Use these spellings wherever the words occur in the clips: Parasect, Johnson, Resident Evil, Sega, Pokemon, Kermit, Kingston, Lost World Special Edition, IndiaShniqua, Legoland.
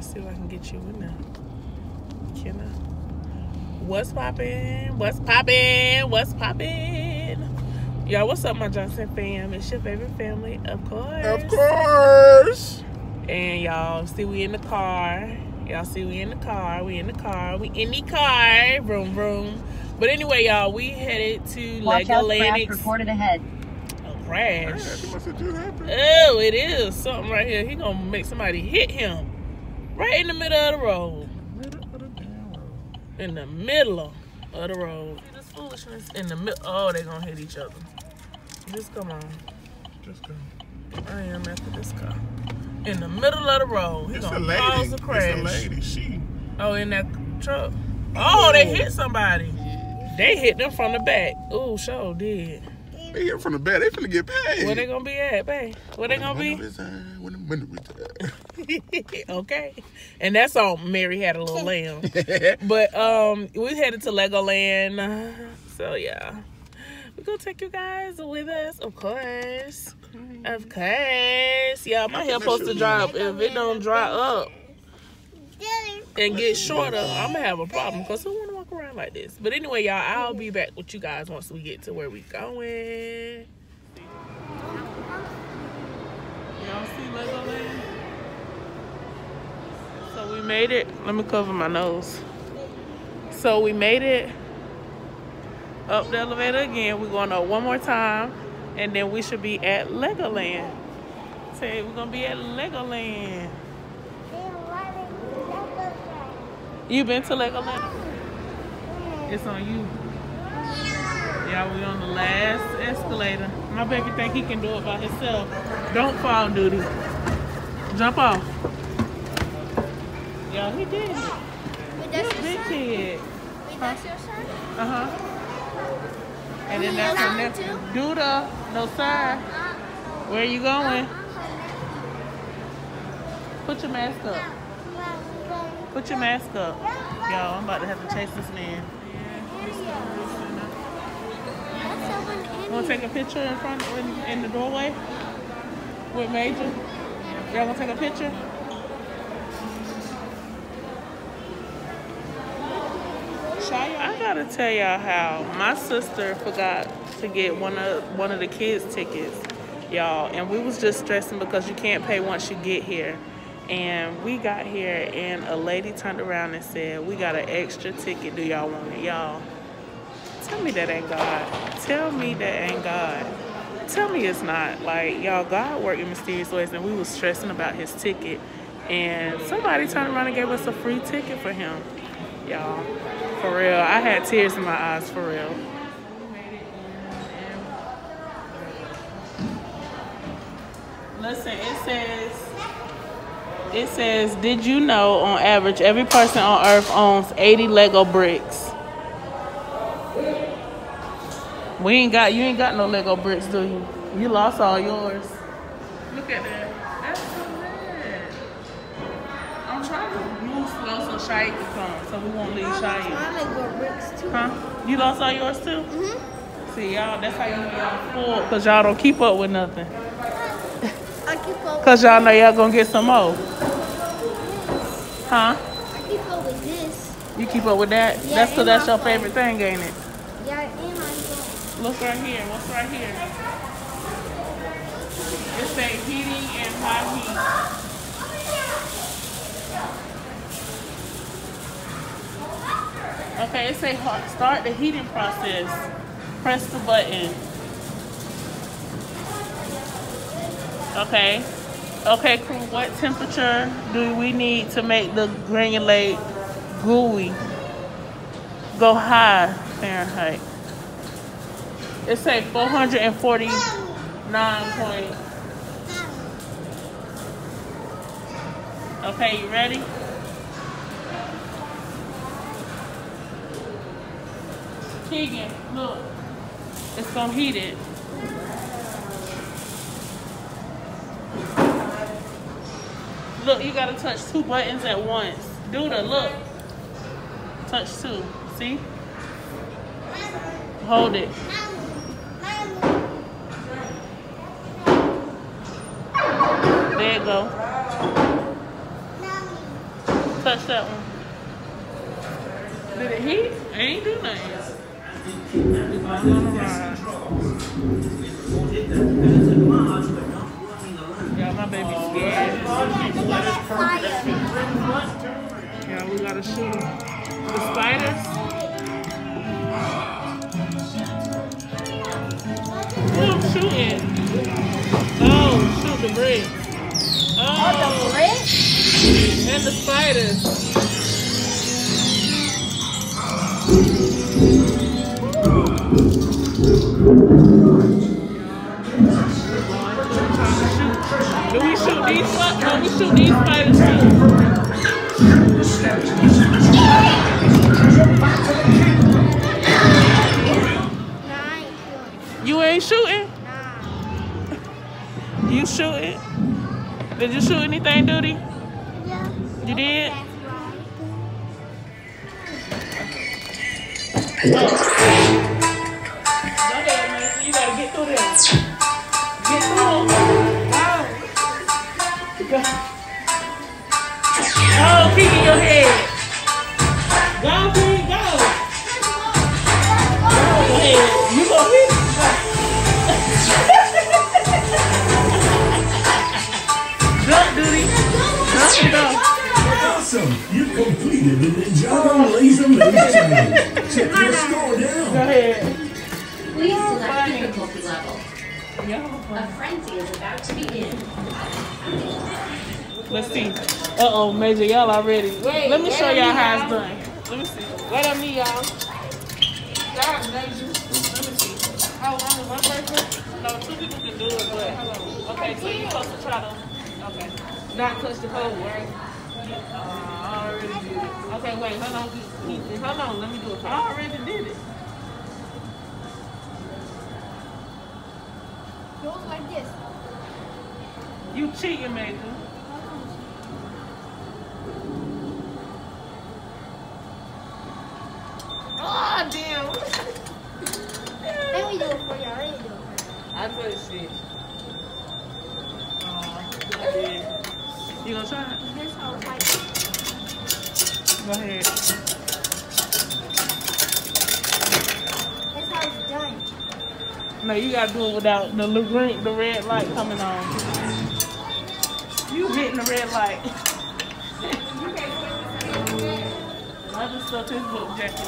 Let's see if I can get you in there. Can I? What's poppin'? What's poppin'? What's poppin'? Y'all, what's up, my Johnson fam? It's your favorite family, of course. Of course! And y'all, see we in the car. Y'all see we in the car. We in the car. We in the car. Vroom, vroom. But anyway, y'all, we headed to Legoland. Reported ahead. A crash. Oh, it is something right here. He gonna make somebody hit him. Right in the middle of the road. In the middle of the road. See this foolishness in the middle. Oh, they gonna hit each other. Just come on. Just come. I am after this car. In the middle of the road. He's gonna cause a crash. It's a lady. She. Oh, in that truck. Oh, they hit somebody. They hit them from the back. Ooh, sure did. They hit from the back. They finna get paid. Where they gonna be at, babe? Where they gonna be? When the window retire. Okay. And that's on Mary Had a Little Lamb. But we headed to Legoland. So yeah. We're gonna take you guys with us, of course. Of course. Yeah, my hair supposed to dry up. If it don't dry up and get shorter, I'm gonna have a problem, because who wanna walk around like this? But anyway, y'all, I'll be back with you guys once we get to where we going. Y'all see Legoland? So we made it. Let me cover my nose. So we made it up the elevator again. We're going up one more time, and then we should be at Legoland. Say we're gonna be at Legoland. You been to Legoland? It's on you. Yeah, we on the last escalator. My baby think he can do it by himself. Don't fall, duty. Jump off. Yeah, he did. Wait, that's your big kid. Wait, that's your son? Uh-huh. And then that's your nephew. Duda, no sir. Where you going? Put your mask up. Put your mask up. Y'all, I'm about to have to chase this man. Want to take a picture in front, in the doorway? With Major? Y'all want to take a picture? I got to tell y'all how my sister forgot to get one of the kids' tickets, y'all. And we was just stressing because you can't pay once you get here. And we got here and a lady turned around and said, we got an extra ticket, do y'all want it? Y'all, tell me that ain't God. Tell me that ain't God. Tell me it's not. Like, y'all, God worked in mysterious ways, and we was stressing about his ticket. And somebody turned around and gave us a free ticket for him. Y'all, for real. I had tears in my eyes, for real. Listen, it says, did you know on average every person on earth owns 80 Lego bricks? You ain't got no Lego bricks, do you? You lost all yours. Look at that. That's so bad. I'm trying to move slow so Shai can come. So we won't leave Shai. I lost my Lego bricks too. Huh? You lost all yours too? Mm-hmm. See, y'all, that's how you know y'all full, because y'all don't keep up with nothing. Because y'all know y'all going to get some more. Huh? I keep up with this. You keep up with that? Yeah, that's because that's your favorite thing, ain't it? Yeah, and my phone. Look right here. What's right here? It says heating and high heat. Okay, it says start the heating process. Press the button. Okay. Okay, crew, what temperature do we need to make the granulate gooey go high Fahrenheit? It say 449 point. Okay, you ready? Keegan, look. It's gonna heat it. Look, you gotta touch two buttons at once. Duda, look. Touch two. See? Hold it. There you go. Watch that one. Did it hit? It ain't do nothing. Yeah, my baby's scared. Yeah, we gotta shoot the spiders. Shoot it. Oh, shoot the bread. Oh, the bread? And the spiders. Do we shoot these spiders too? You ain't shooting? Nah. You shooting? Did you shoot anything, Duty? You did? Oh. You gotta get through this. Get through. Wow. Go, peek in your head. Go, Pete, go. Go ahead. You gonna hit? Jump, Duty. Jump, go. Awesome! You've completed an enjoyable laser maze challenge. Check your score down. Go ahead. Please select difficulty level. A frenzy is about to begin. Let's see. Uh-oh, Major, y'all already. Wait, let me show y'all how it's done. Let me see. Wait on me, y'all. God, Major. Let me see. How long is one person? No, two people can do it, but... Okay, so you're supposed to try to... Okay. Not touch the code, right? I already did it. Okay, wait, hold on, let me do it. I already did it. Goes like this. You cheating, Major. Oh, damn. Let me do it for you. I already do it for you. I put shit. Oh, yeah. You gonna try it? This whole fight. Go ahead. That's how it's done. No, you gotta do it without the green, the red light coming on. You hitting the red light. You can't put it. I just stuck this book jacket.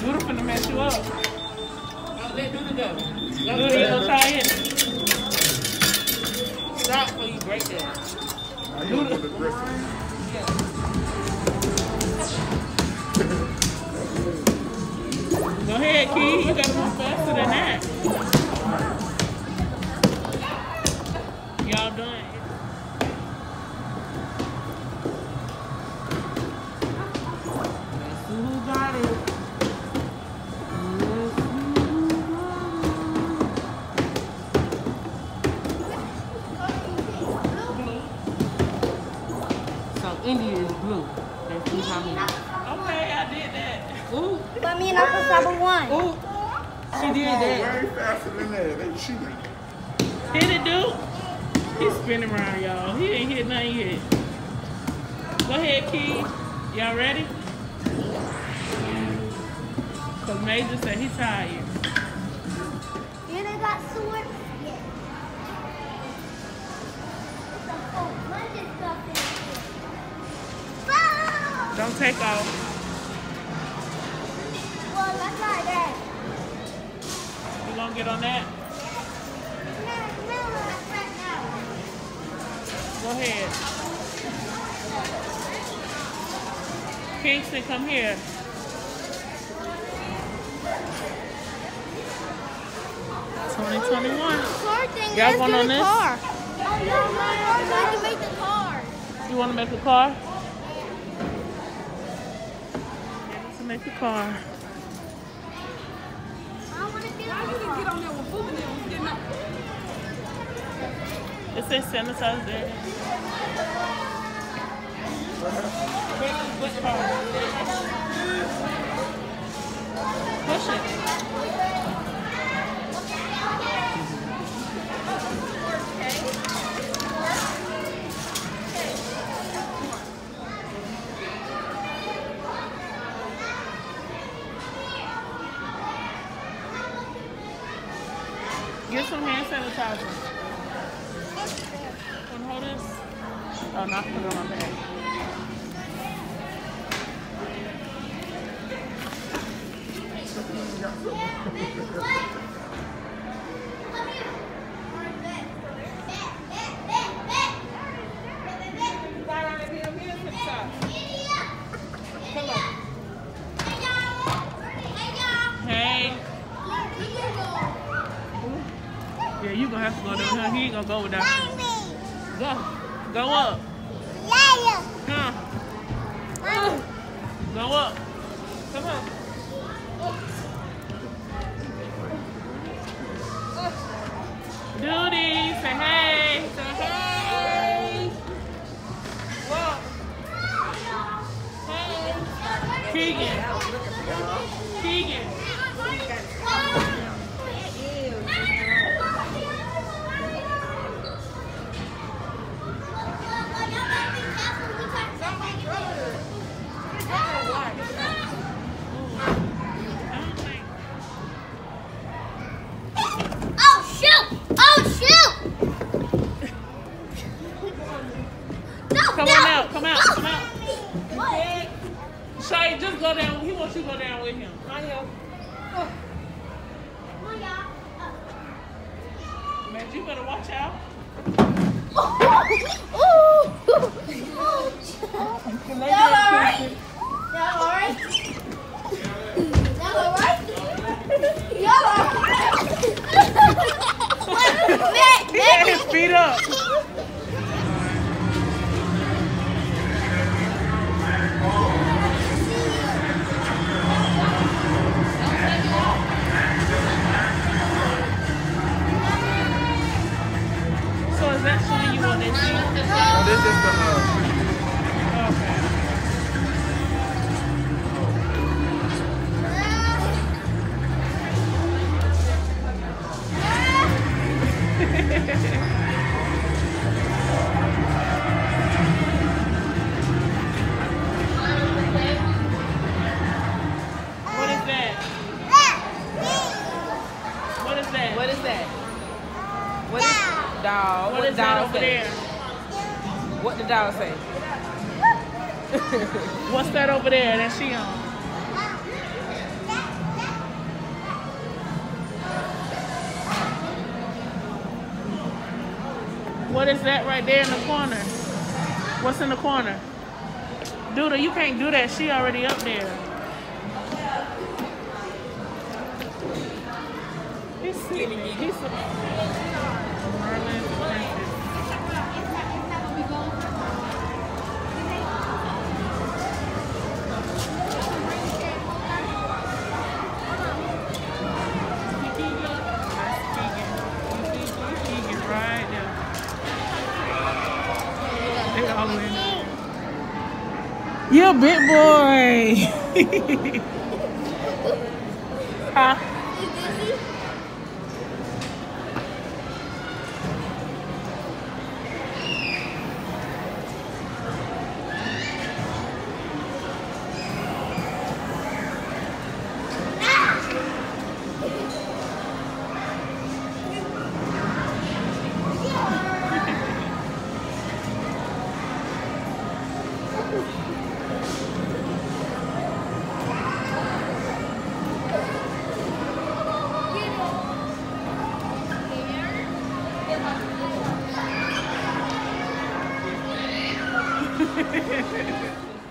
Dude, I'm finna mess you up. Don't let Duda go. Don't let Duda go try it. Stop before you break that. Yeah. Go ahead, Key. You gotta move faster than that. Y'all done. India is blue. That's me. Okay, I did that. Ooh. But me and I was number one. Ooh. She did that. Way faster than that. They cheating. Hit it, dude. He's spinning around, y'all. He ain't hit nothing yet. Go ahead, Key. Y'all ready? Because Major said he's tired. And I got sword. Don't take off. Well, I got that. You gonna get on that? No, not right now. Go ahead. Kingston, come here. It's 2021. Y'all going on this? Car. Oh, no, I can make the car. You want to make the car? Make the car. I want to get on that one. It says sanitize there. Push car. Push it. Get some hand sanitizer. Can hold this? Oh, not put it on my bag. Yeah, you gonna have to go down here. He ain't gonna go down here. Go up. Come on. Go up. Come on. Duty, say hey. Say hey. Walk. Hey. Keegan. You better watch out. Y'all alright? He had his feet up. What the dog say? What's that over there that she on? What is that right there in the corner? What's in the corner? Duda, you can't do that. She already up there. He's sitting. You're a big boy. Huh?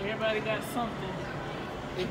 Everybody got something. If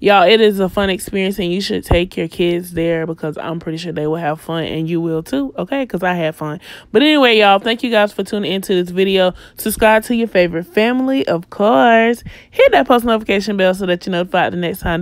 Y'all, it is a fun experience, and you should take your kids there because I'm pretty sure they will have fun, and you will too, okay? Because I had fun. But anyway, y'all, thank you guys for tuning into this video. Subscribe to your favorite family, of course. Hit that post notification bell so that you're notified the next time.